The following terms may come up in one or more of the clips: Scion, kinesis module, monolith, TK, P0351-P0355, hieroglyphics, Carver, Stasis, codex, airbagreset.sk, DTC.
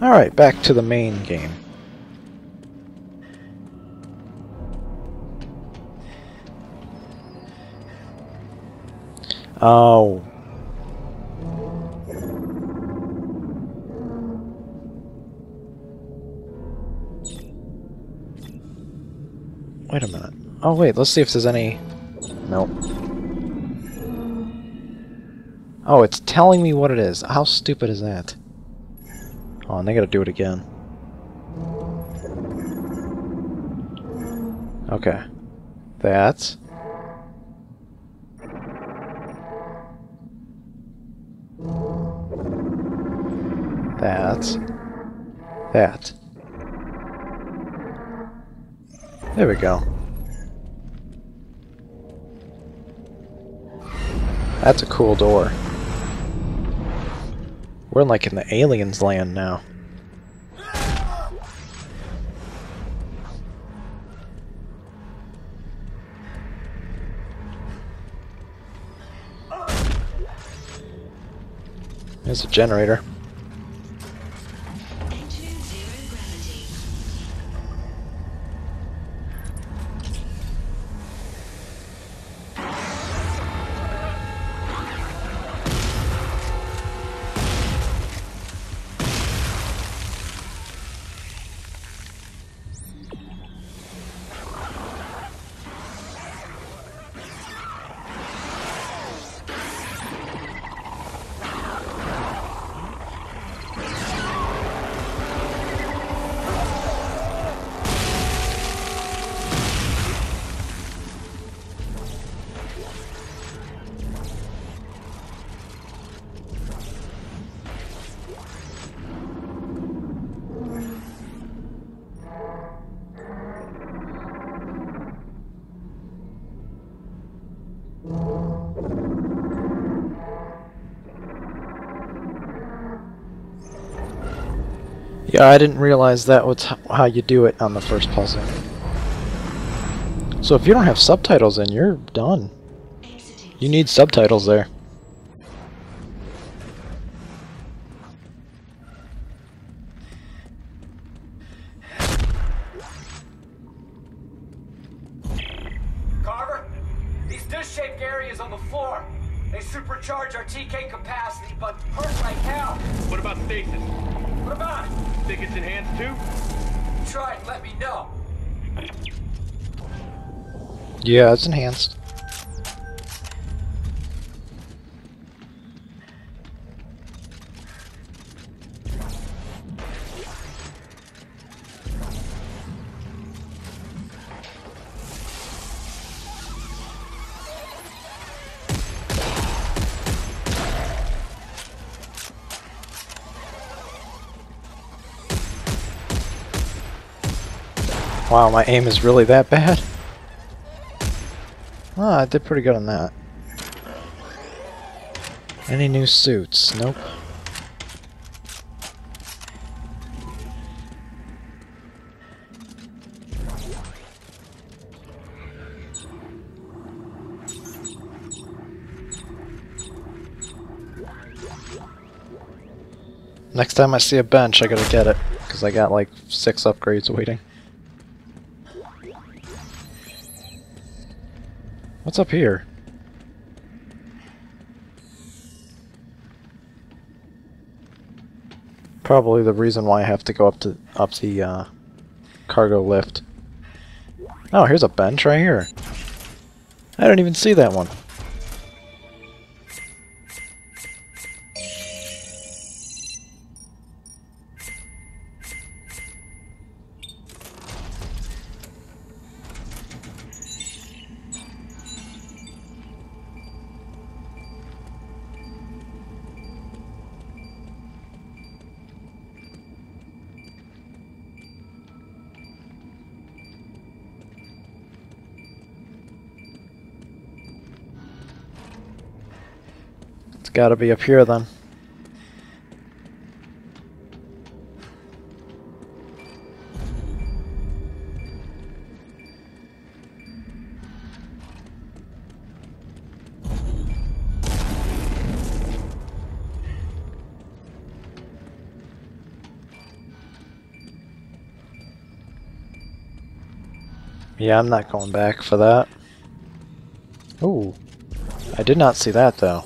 Alright, back to the main game. Oh. Wait a minute. Oh wait, let's see if there's any... Nope. Oh, it's telling me what it is. How stupid is that? Oh, and they gotta do it again. Okay. That's... That. There we go. That's a cool door. We're like in the aliens' land now. There's a generator. Yeah, I didn't realize that was how you do it on the first puzzle. So if you don't have subtitles in, you're done. You need subtitles there. Carver, these dish-shaped areas on the floor, they supercharge our TK capacity, but hurt right now. What about stasis? What about it? Think it's enhanced too? Try it, let me know. Yeah, it's enhanced. Wow, my aim is really that bad? Ah, I did pretty good on that. Any new suits? Nope. Next time I see a bench, I gotta get it, because I got like 6 upgrades waiting. What's up here? Probably the reason why I have to go up the cargo lift. Oh, here's a bench right here. I didn't even see that one. Gotta be up here then. Yeah, I'm not going back for that. Ooh. I did not see that, though.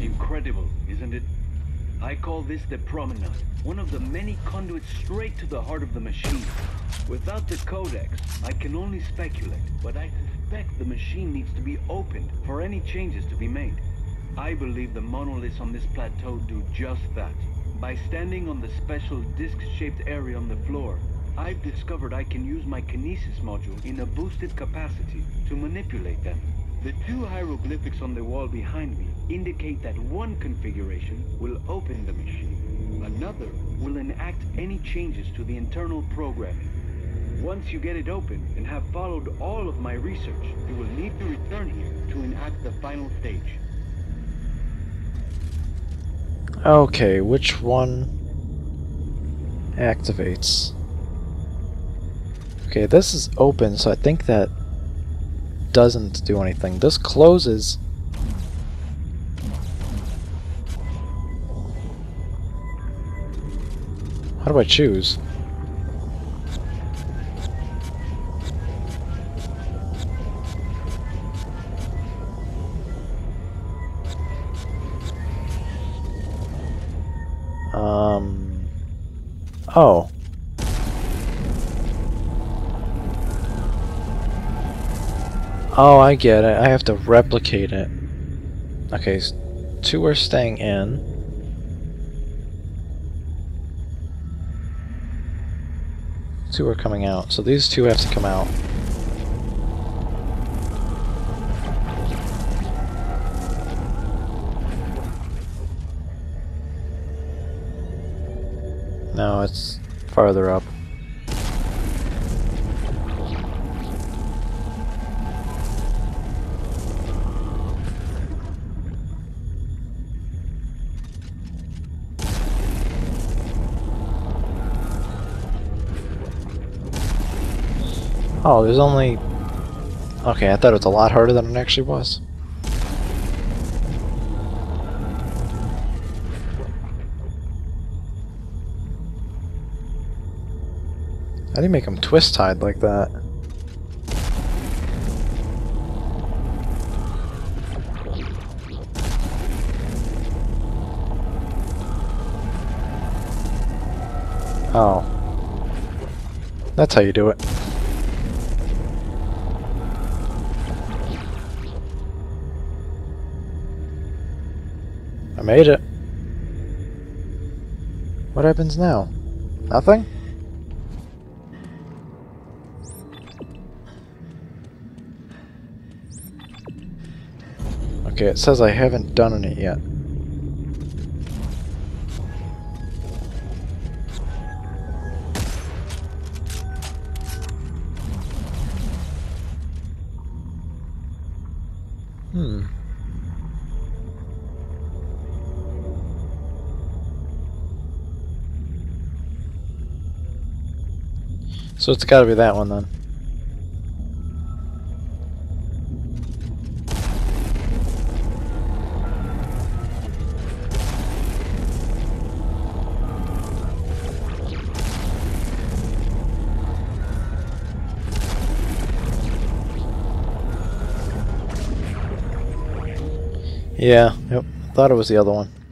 Incredible, isn't it? I call this the promenade, one of the many conduits straight to the heart of the machine. Without the codex, I can only speculate, but I suspect the machine needs to be opened for any changes to be made. I believe the monoliths on this plateau do just that. By standing on the special disc-shaped area on the floor, I've discovered I can use my kinesis module in a boosted capacity to manipulate them. The two hieroglyphics on the wall behind me indicate that one configuration will open the machine. Another will enact any changes to the internal programming. Once you get it open and have followed all of my research, you will need to return here to enact the final stage. Okay, which one activates? Okay, this is open, so I think that doesn't do anything. This closes. How do I choose? Oh. Oh, I get it. I have to replicate it. Okay, two are staying in. Two are coming out. So these two have to come out. No, it's farther up. Oh, there's only... Okay, I thought it was a lot harder than it actually was. How do you make them twist-tied like that? Oh. That's how you do it. I made it. What happens now? Nothing? Okay, it says I haven't done it yet. So it's gotta be that one then. Yeah, yep. I thought it was the other one.